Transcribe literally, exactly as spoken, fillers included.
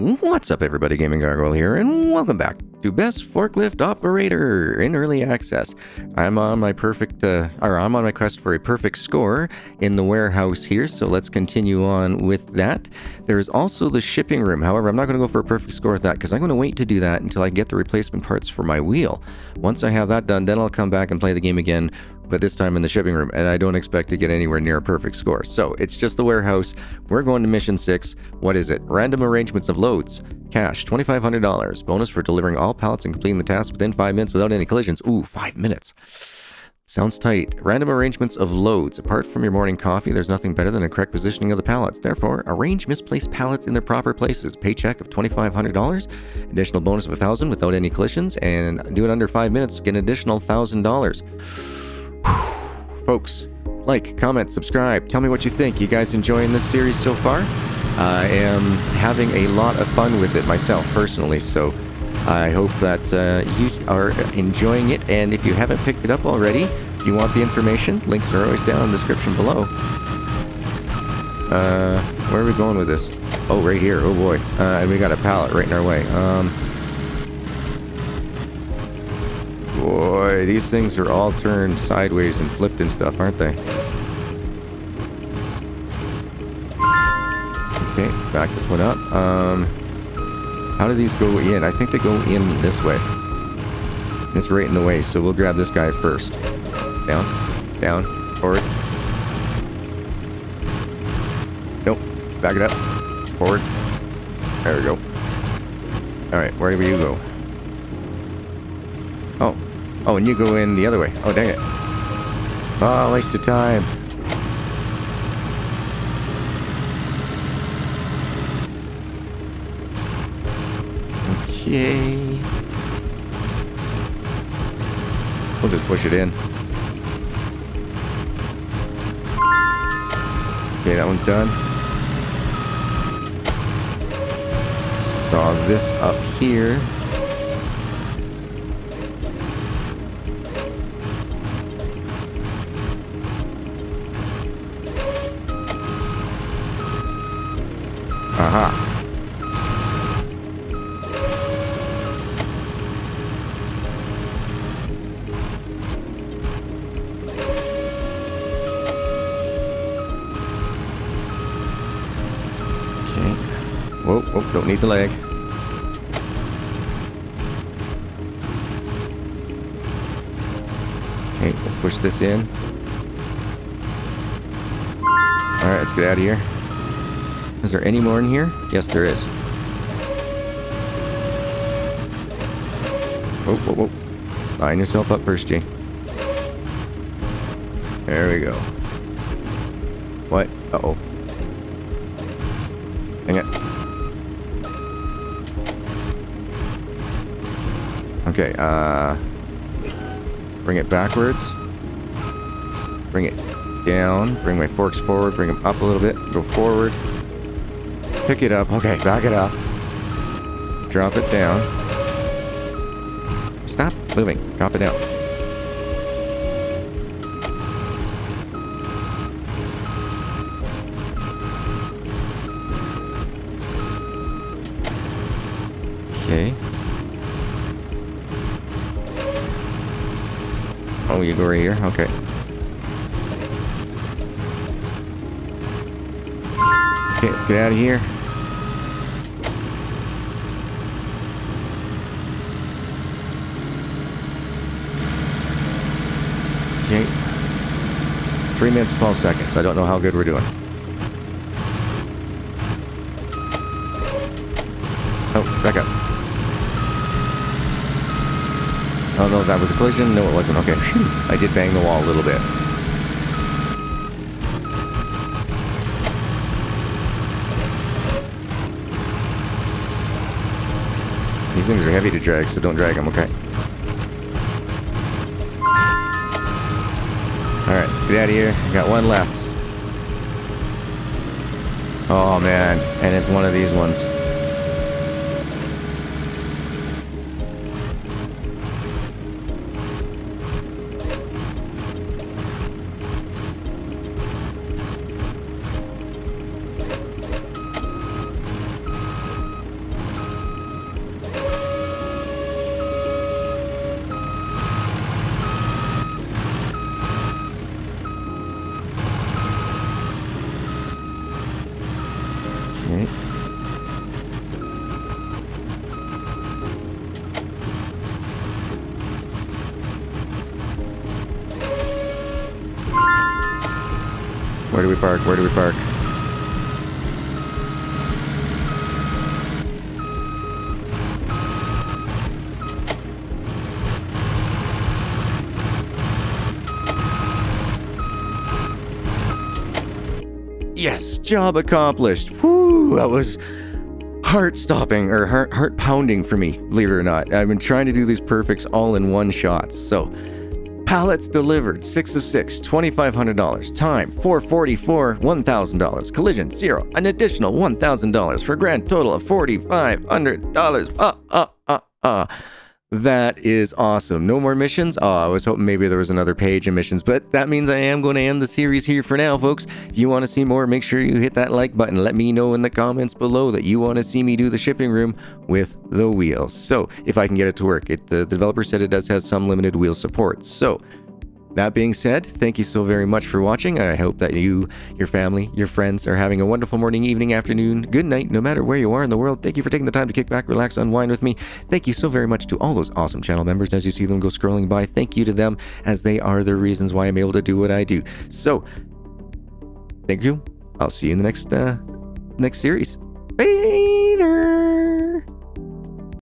What's up everybody, Gaming Gargoyle here, and welcome back to Best Forklift Operator in Early Access. I'm on my perfect, uh, or I'm on my quest for a perfect score in the warehouse here, so let's continue on with that. There is also the shipping room. However, I'm not going to go for a perfect score with that, because I'm going to wait to do that until I get the replacement parts for my wheel. Once I have that done, then I'll come back and play the game again, but this time in the shipping room, and I don't expect to get anywhere near a perfect score. So it's just the warehouse. We're going to mission six. What is it? Random arrangements of loads. Cash, twenty-five hundred dollars. Bonus for delivering all pallets and completing the task within five minutes without any collisions. Ooh, five minutes. Sounds tight. Random arrangements of loads. Apart from your morning coffee, there's nothing better than a correct positioning of the pallets. Therefore, arrange misplaced pallets in their proper places. Paycheck of twenty-five hundred dollars, additional bonus of one thousand dollars without any collisions, and do it under five minutes, get an additional one thousand dollars. Folks, like, comment, subscribe, tell me what you think. You guys enjoying this series so far? I am having a lot of fun with it myself personally, so I hope that uh, you are enjoying it, and if you haven't picked it up already, you want the information, links are always down in the description below. Uh, where are we going with this? Oh, right here, oh boy. Uh, and we got a pallet right in our way. Um, Boy, these things are all turned sideways and flipped and stuff, aren't they? Okay, let's back this one up. Um, how do these go in? I think they go in this way. It's right in the way, so we'll grab this guy first. Down, down, forward. Nope, back it up, forward. There we go. All right, where do you go? Oh. Oh, and you go in the other way. Oh, dang it. Oh, waste of time. Okay. We'll just push it in. Okay, that one's done. Saw this up here. Aha. Okay. Whoa, whoa, don't need the leg. Okay, we'll push this in. All right, let's get out of here. Is there any more in here? Yes, there is. Whoa, whoa, whoa. Line yourself up first, G. There we go. What? Uh-oh. Hang it. Okay, uh... bring it backwards. Bring it down. Bring my forks forward. Bring them up a little bit. Go forward. Pick it up. Okay, back it up. Drop it down. Stop moving. Drop it down. Okay. Oh, you go right here? Okay. Okay, let's get out of here. Okay. Three minutes, twelve seconds. I don't know how good we're doing. Oh, back up. I don't know if that was a collision. No, it wasn't. Okay. I did bang the wall a little bit. These things are heavy to drag, so don't drag them, okay? Alright, let's get out of here. Got one left. Oh man, and it's one of these ones. Where do we park? Where do we park? Yes, job accomplished. Woo, that was heart-stopping or heart, heart-pounding for me, believe it or not. I've been trying to do these perfects all in one shots. So, pallets delivered, six of six, twenty-five hundred dollars. Time, four forty-four, one thousand dollars. Collision, zero, an additional one thousand dollars for a grand total of forty-five hundred dollars. Ah, ah, ah, ah. That is awesome. No more missions? Oh, I was hoping maybe there was another page of missions, but that means I am going to end the series here for now, folks. If you want to see more, make sure you hit that like button. Let me know in the comments below that you want to see me do the shipping room with the wheels. So, if I can get it to work. It, the, the developer said it does have some limited wheel support. So, that being said, thank you so very much for watching. I hope that you, your family, your friends are having a wonderful morning, evening, afternoon, good night, no matter where you are in the world. Thank you for taking the time to kick back, relax, unwind with me. Thank you so very much to all those awesome channel members as you see them go scrolling by. Thank you to them, as they are the reasons why I'm able to do what I do. So, thank you. I'll see you in the next, uh, next series. Bye!